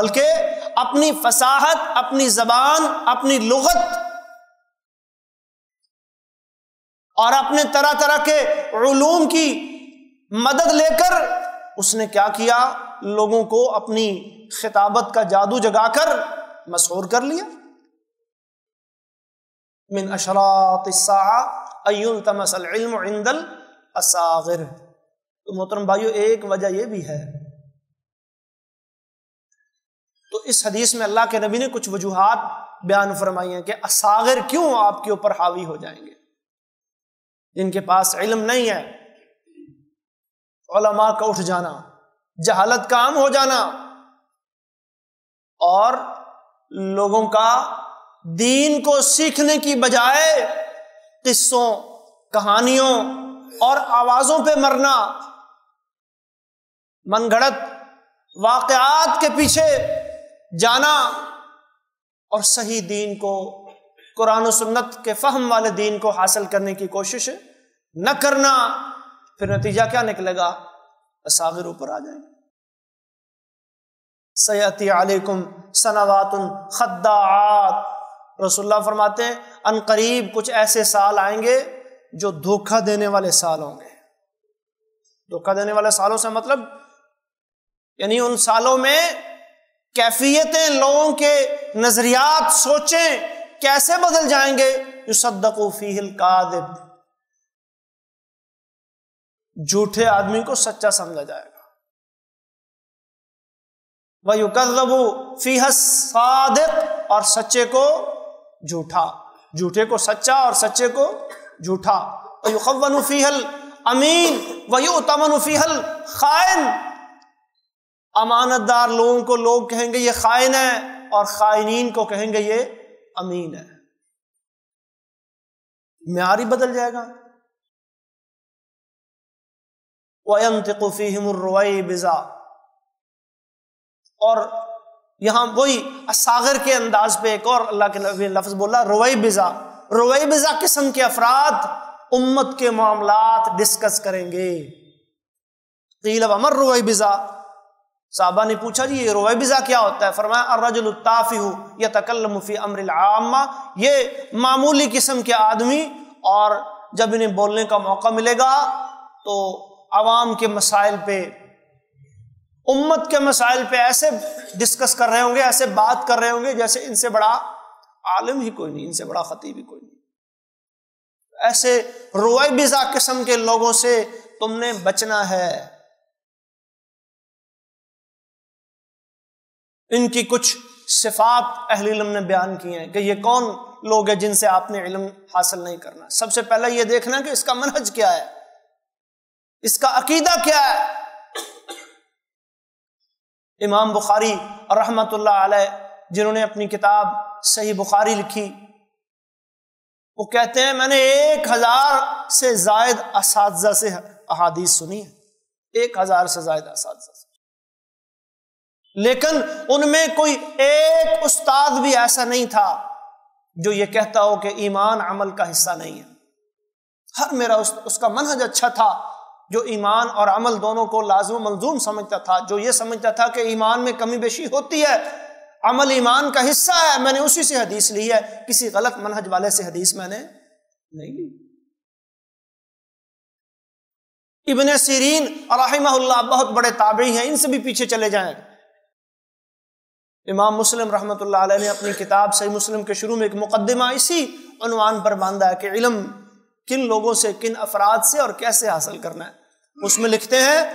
बल्कि अपनी फसाहत, अपनी जबान, अपनी लुगत और अपने तरह तरह के उलूम की मदद लेकर उसने क्या किया, लोगों को अपनी खिताबत का जादू जगाकर मशहूर कर लिया। मिन अशरात अस्साअ अयुल्तमसल इल्म इंदल असागिर। तो मोहतरम भाइयों, एक वजह यह भी है। तो इस हदीस में अल्लाह के नबी ने कुछ वजूहात बयान फरमाई हैं कि असागिर क्यों आपके ऊपर हावी हो जाएंगे, जिनके पास इल्म नहीं है। उलमा का उठ जाना, जहालत का आम हो जाना और लोगों का दीन को सीखने की बजाय किस्सों, कहानियों और आवाजों पे मरना, मनगढ़ंत वाकयात के पीछे जाना और सही दीन को, कुरान और सुन्नत के फहम वाले दीन को हासिल करने की कोशिश न करना, फिर नतीजा क्या निकलेगा? असागिर ऊपर आ जाएंगे। सयती अलैकुम सनवातुन खद्दाआत, रसूलुल्लाह फरमाते हैं अनकरीब कुछ ऐसे साल आएंगे जो धोखा देने वाले साल होंगे। धोखा देने वाले सालों से मतलब यानी उन सालों में कैफियतें, लोगों के नजरियात, सोचें कैसे बदल जाएंगे। युसद्दकु फीहिल कादिब, झूठे आदमी को सच्चा समझा जाएगा। वयुकज़्ज़बु फ़ीहा सादिक़, और सच्चे को झूठा, झूठे को सच्चा और सच्चे को झूठा। वयुखव्वनु फ़ीहल अमीन वयुअतमनु फ़ीहल ख़ाइन, अमानतदार लोगों को लोग कहेंगे ये ख़ाइन है और ख़ाइनीन को कहेंगे ये अमीन है। म्यार ही बदल जाएगा। वयंतिक़ु फ़ीहिमुर रुवैबिज़ा, और यहां वही असागर के अंदाज पे एक और अल्लाह के नबी लफ्ज बोला रुवैबिज़ा। रुवैबिज़ा किस्म के अफराद उम्मत के मामलात डिस्कस करेंगे। क़ील वमर रुवैबिज़ा, साहबा ने पूछा जी ये रुवैबिज़ा क्या होता है? फरमाया अर्रजुलु ताफ़िहु यतकल्लमु फ़ी अम्रिल आम्मा, ये मामूली किस्म के आदमी, और जब इन्हें बोलने का मौका मिलेगा तो आवाम के मसाइल पे, उम्मत के मसाइल पे ऐसे डिस्कस कर रहे होंगे, ऐसे बात कर रहे होंगे जैसे इनसे बड़ा आलिम ही कोई नहीं, इनसे बड़ा खतीब ही कोई नहीं। ऐसे रुवैबिज़ा किस्म के लोगों से तुमने बचना है। इनकी कुछ सिफात अहले इल्म ने बयान की हैं कि ये कौन लोग हैं जिनसे आपने इल्म हासिल नहीं करना। सबसे पहले ये देखना कि इसका मनहज क्या है, इसका अकीदा क्या है। इमाम बुखारी रहमतुल्लाह अलैह जिन्होंने अपनी किताब सही बुखारी लिखी, वो कहते हैं मैंने 1000 से जायद असातिज़ा से अहादीस सुनी है, 1000 से जायद असातिज़ा से, लेकिन उनमें कोई एक उस्ताद भी ऐसा नहीं था जो ये कहता हो कि ईमान अमल का हिस्सा नहीं है। हर मेरा उसका मनहज अच्छा था जो ईमान और अमल दोनों को लाज़िम मलज़ूम समझता था, जो ये समझता था कि ईमान में कमी बेशी होती है, अमल ईमान का हिस्सा है। मैंने उसी से हदीस ली है, किसी गलत मनहज वाले से हदीस मैंने नहीं ली। इब्ने सीरीन रहमतुल्लाह बहुत बड़े ताबी हैं, इनसे भी पीछे चले जाएं। इमाम मुस्लिम रहमतुल्लाह अलैह ने अपनी किताब सही मुस्लिम के शुरू में एक मुकदमा इसी उन्वान पर बांधा है कि इल्म किन लोगों से, किन अफराद से और कैसे हासिल करना है। उसमें लिखते हैं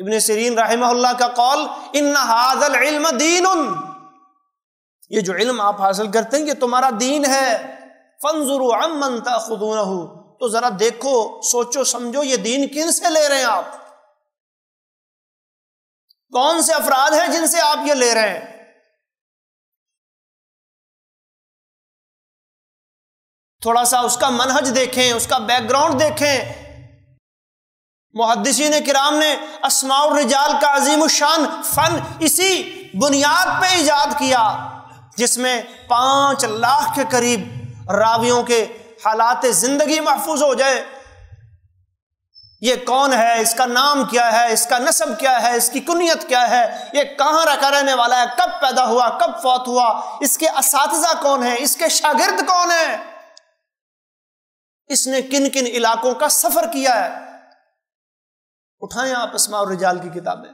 इब्ने सीरीन रहमतुल्लाह का कौल, इन्ना हाज़ल इल्म दीनुन, ये जो इल्म आप हासिल करते हैं ये तुम्हारा दीन है। फंजुरू अम्मन ताखुदूनहु, तो जरा देखो, सोचो, समझो ये दीन किन से ले रहे हैं आप, कौन से अफराद हैं जिनसे आप ये ले रहे हैं। थोड़ा सा उसका मनहज देखें, उसका बैकग्राउंड देखें। मुहद्दिसीन किराम ने अस्माउर रिजाल का अजीम शान फन इसी बुनियाद पे इजाद किया जिसमें 5 लाख के करीब रावियों के हालात जिंदगी महफूज हो जाए। ये कौन है, इसका नाम क्या है, इसका नस्ब क्या है, इसकी कुनियत क्या है, ये कहाँ रखा रहने वाला है, कब पैदा हुआ, कब फौत हुआ, इसके असातिज़ा कौन है, इसके शागिर्द कौन है, इसने किन किन इलाकों का सफर किया है। उठाएं आप अस्मा और रिजाल की किताबें,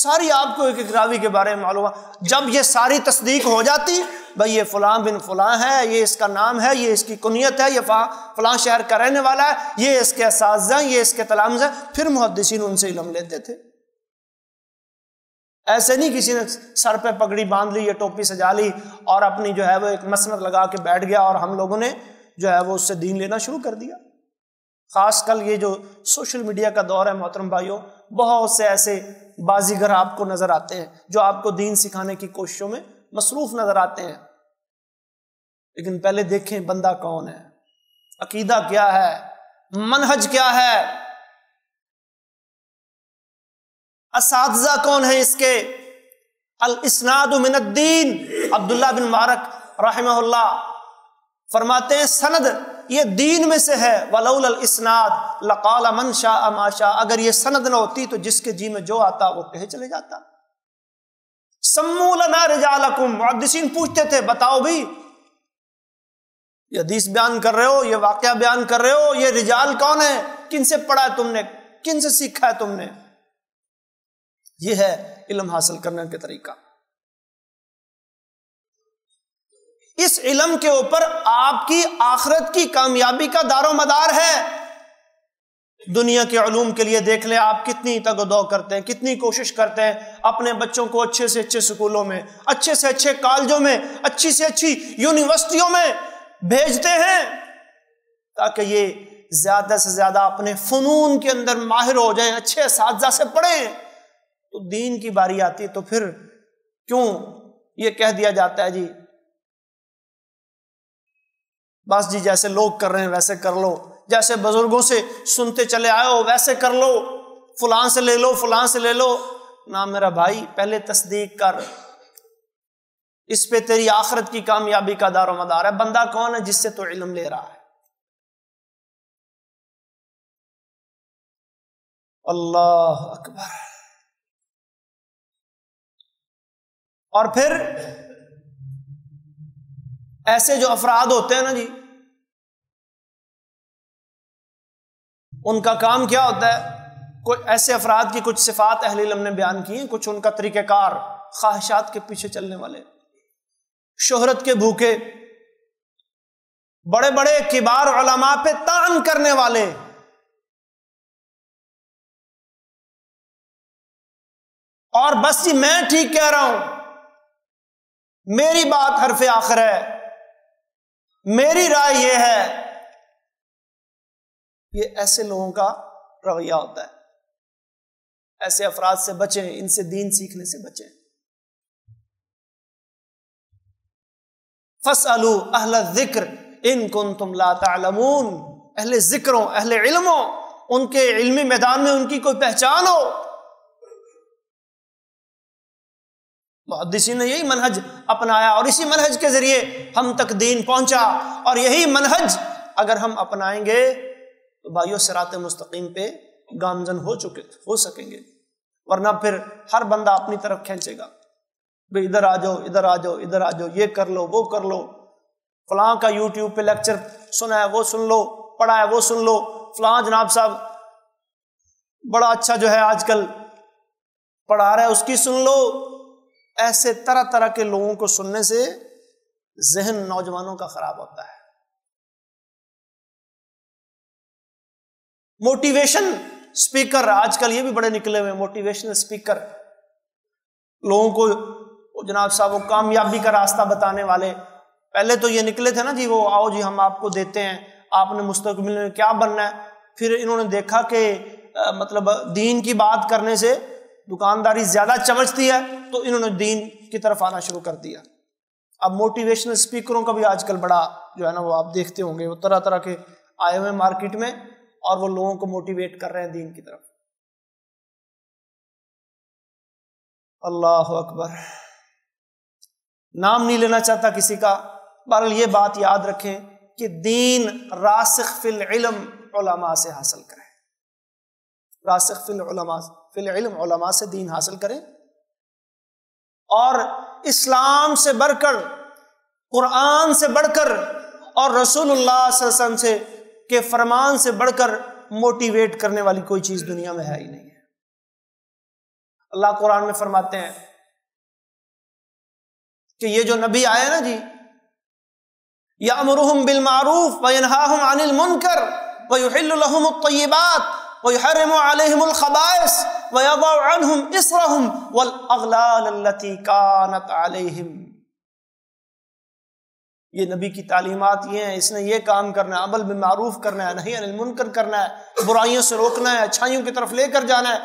सारी आपको एक एक रावी के बारे में मालूम। जब ये सारी तस्दीक हो जाती, भाई ये फलां बिन फलां है, ये इसका नाम है, ये इसकी कुनियत है, ये फलां शहर का रहने वाला है, ये इसके असातिज़ा, ये इसके तलामज़ है, फिर मुहद्दिसीन उनसे इल्म लेते थे। ऐसे नहीं किसी ने सर पे पगड़ी बांध ली, ये टोपी सजा ली और अपनी जो है वो एक मसनद लगा के बैठ गया और हम लोगों ने जो है वो उससे दीन लेना शुरू कर दिया। खासकर ये जो सोशल मीडिया का दौर है मोहतरम भाइयों, बहुत से ऐसे बाजीगर आपको नजर आते हैं जो आपको दीन सिखाने की कोशिशों में मसरूफ नजर आते हैं। लेकिन पहले देखें बंदा कौन है, अकीदा क्या है, मनहज क्या है, असातिज़ा कौन है इसके। अल इस्नाद मिन अद्दीन, अब्दुल्लाह बिन मारक रहमतुल्लाह फरमाते हैं सनद ये दीन में से है। वलौल इस्नाद लकाल मन शाअ मा शाअ, अगर ये सनद ना होती तो जिसके जी में जो आता वो कहे चले जाता। सम्मू लना रिजालकुम, मुहद्दिसीन पूछते थे बताओ भी ये हदीस बयान कर रहे हो, ये वाकया बयान कर रहे हो, ये रिजाल कौन है, किन से पढ़ा है तुमने, किन से सीखा है तुमने। ये है इल्म हासिल करने का तरीका। इस इल्म के ऊपर आपकी आखिरत की कामयाबी का दारो मदार है। दुनिया के उलूम के लिए देख लें आप कितनी तगदो करते हैं, कितनी कोशिश करते हैं अपने बच्चों को अच्छे से अच्छे स्कूलों में, अच्छे से अच्छे कॉलेजों में, अच्छी से अच्छी यूनिवर्सिटियों में भेजते हैं ताकि ये ज्यादा से ज्यादा अपने फनून के अंदर माहिर हो जाएं, अच्छे असातिज़ा से पढ़ें। तो दीन की बारी आती तो फिर क्यों ये कह दिया जाता है जी बस जी जैसे लोग कर रहे हैं वैसे कर लो, जैसे बुजुर्गों से सुनते चले आए हो वैसे कर लो, फलां से ले लो, फलां से ले लो। ना मेरा भाई, पहले तस्दीक कर, इस पे तेरी आखिरत की कामयाबी का दारो मदार है। बंदा कौन है जिससे तो इल्म ले रहा है। अल्लाह अकबर। और फिर ऐसे जो अफराद होते हैं ना जी, उनका काम क्या होता है, कोई ऐसे अफराद की कुछ सिफात अहले इल्म ने बयान की हैं, कुछ उनका तरीक़ेकार, ख्वाहिशात के पीछे चलने वाले, शोहरत के भूखे, बड़े बड़े किबार उलमा पे तान करने वाले, और बस जी मैं ठीक कह रहा हूं, मेरी बात हरफे आखिर है, मेरी राय यह है। ये ऐसे लोगों का रवैया होता है। ऐसे अफराद से बचें, इनसे दीन सीखने से बचें। फसअलू अहल ज़िक्र इन कुन्तुम ला तालमून, अहले ज़िक्रों अहले इल्मों, उनके इल्मी मैदान में उनकी कोई पहचान हो। मुहद्दिसीन ने यही मनहज अपनाया और इसी मनहज के जरिए हम तक दीन पहुंचा, और यही मनहज अगर हम अपनाएंगे तो भाइयों सिरात मुस्तकीम पे गामजन हो सकेंगे, वरना फिर हर बंदा अपनी तरफ खींचेगा, भाई इधर आ जाओ, इधर आ जाओ, इधर आ जाओ, ये कर लो, वो कर लो, फलां का यूट्यूब पे लेक्चर सुना है वो सुन लो, पढ़ा है वो सुन लो, फलां जनाब साहब बड़ा अच्छा जो है आजकल पढ़ा रहा है उसकी सुन लो। ऐसे तरह तरह के लोगों को सुनने से जहन नौजवानों का खराब होता है। मोटिवेशन स्पीकर आजकल ये भी बड़े निकले हुए, मोटिवेशनल स्पीकर, लोगों को जनाब साहब वो कामयाबी का रास्ता बताने वाले। पहले तो ये निकले थे ना जी, वो आओ जी हम आपको देते हैं, आपने मुस्तकबिल में क्या बनना है। फिर इन्होंने देखा कि मतलब दीन की बात करने से दुकानदारी ज्यादा चमचती है, तो इन्होंने दीन की तरफ आना शुरू कर दिया। अब मोटिवेशनल स्पीकरों का भी आजकल बड़ा जो है ना वो आप देखते होंगे, वो तरह तरह के आए हुए मार्केट में और वो लोगों को मोटिवेट कर रहे हैं दीन की तरफ। अल्लाह अकबर, नाम नहीं लेना चाहता किसी का। बहरहाल ये बात याद रखें कि दीन रासिख फिल इल्म उलमा से हासिल करें, रासिख फिल इल्म उलमा से दीन हासिल करें। और इस्लाम से बढ़कर, कुरान से बढ़कर और रसूलुल्लाह सल्लल्लाहु अलैहि वसल्लम से के फरमान से बढ़कर मोटिवेट करने वाली कोई चीज दुनिया में है ही नहीं है। अल्लाह कुरान में फरमाते हैं कि ये जो नबी आए ना जी, यामुरुहुम बिल मारूफ व यनहाहुम अनिल मुनकर व युहिल्लु लहुम अत-तय्यिबात व युहर्रिमु अलैहिम अल खबाइस व यदउ अनहुम इसरहुम वल अगलाल लती कानत अलैहिम। ये नबी की तालीमात ये हैं, इसने ये काम करना है, अमल बिमारूफ करना है, नहीं अनिल मुनकर करना है, बुराइयों से रोकना है, अच्छाइयों की तरफ लेकर जाना है,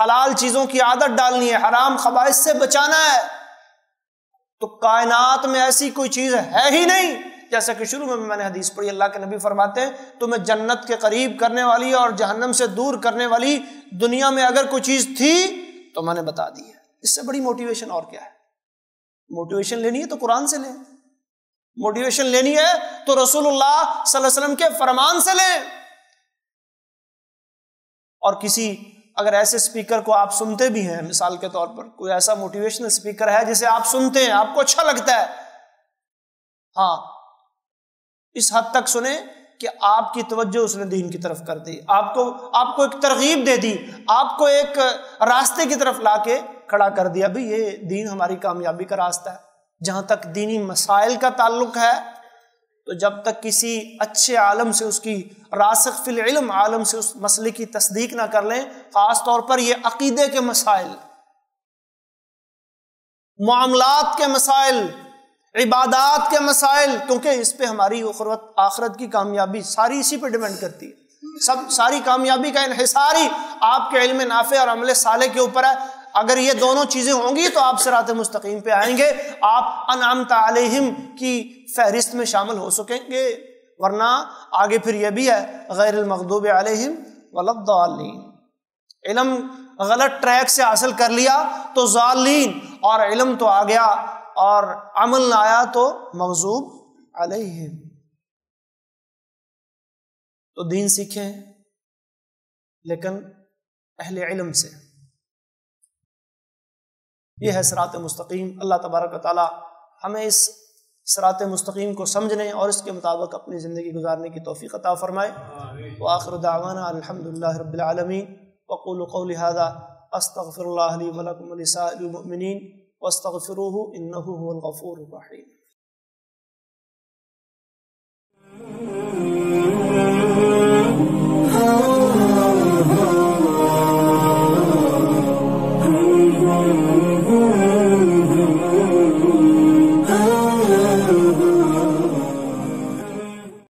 हलाल चीज़ों की आदत डालनी है, हराम खबाइस से बचाना है। तो कायनात में ऐसी कोई चीज़ है ही नहीं। जैसा कि शुरू में मैंने हदीस पढ़ी, अल्लाह के नबी फरमाते हैं तुम्हें जन्नत के करीब करने वाली और जहन्नम से दूर करने वाली दुनिया में अगर कोई चीज़ थी तो मैंने बता दी है। इससे बड़ी मोटिवेशन और क्या है। मोटिवेशन लेनी है तो कुरान से लें, मोटिवेशन लेनी है तो रसूलुल्लाह सल्लल्लाहु अलैहि वसल्लम के फरमान से लें। और किसी अगर ऐसे स्पीकर को आप सुनते भी हैं, मिसाल के तौर पर कोई ऐसा मोटिवेशनल स्पीकर है जिसे आप सुनते हैं, आपको अच्छा लगता है, हाँ इस हद तक सुने कि आपकी तवज्जो उसने दीन की तरफ कर दी, आपको एक तरगीब दे दी, आपको एक रास्ते की तरफ लाके खड़ा कर दिया। भाई ये दीन हमारी कामयाबी का रास्ता है। जहां तक दीनी मसाइल का ताल्लुक है, तो जब तक किसी अच्छे आलम से उसकी रासिख फिल इल्म आलम से उस मसले की तस्दीक ना कर लें, खास तौर पर ये अकीदे के मसाइल, मामलात के मसाइल, इबादात के मसाइल, क्योंकि इस पे हमारी आखरत की कामयाबी सारी इसी पे डिपेंड करती है। सब सारी कामयाबी का इन्हिसारी आपके इल्म नाफे और अमल साले के ऊपर है। अगर ये दोनों चीज़ें होंगी तो आप सिरात मुस्तकीम पे आएंगे, आप अनअमत अलैहिम की फहरिस्त में शामिल हो सकेंगे, वरना आगे फिर ये भी है गैर मग़दूब अलैहिम वलद्दालीन। इल्म गलत ट्रैक से हासिल कर लिया तो ज़ालीन, और इल्म तो आ गया और अमल ना आया तो मग़ज़ूब अलैहिम। तो दीन सीखें लेकिन अहले इल्म से। यह है सिरात मुस्तकीम। अल्लाह तबारक व तआला हमें इस सिरात मुस्तकीम को समझने और इसके मुताबिक अपनी ज़िंदगी गुजारने की तौफीक अता फरमाए। व आखिर दावाना अल्हम्दुलिल्लाहि रब्बिल आलमीन। वक़ूलू क़ौली हाज़ा अस्तग़फ़िरुल्लाह ली व लकुम व लिसाइरिल मुमिनीन वस्तग़फ़िरूहु इन्नहु हुवल गफ़ूरुर रहीम।